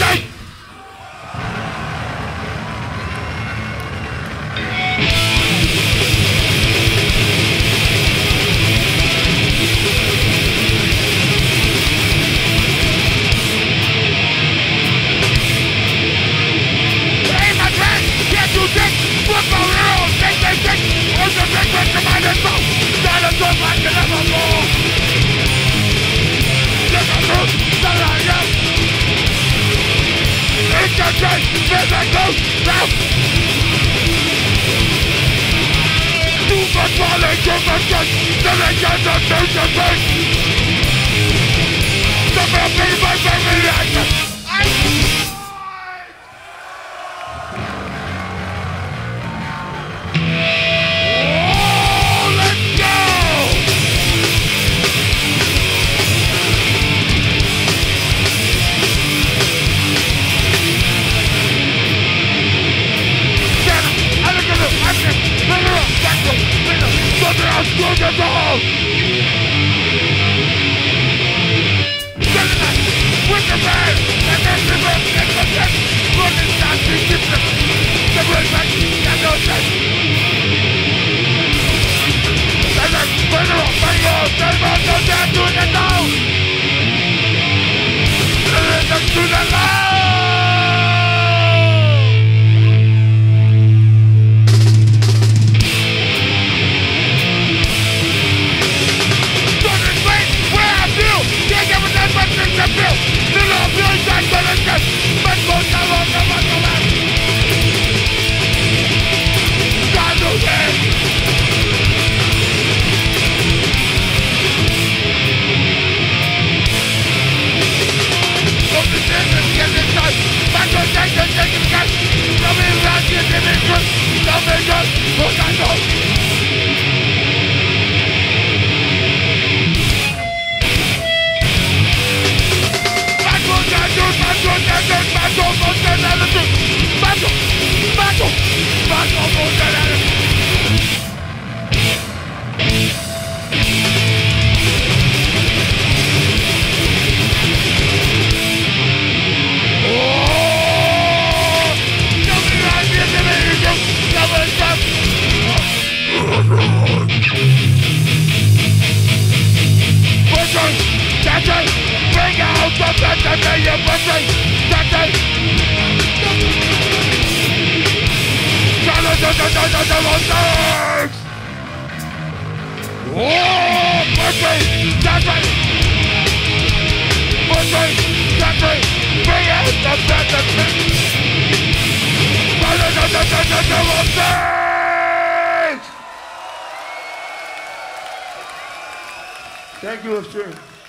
Shake! Thank you, Mr.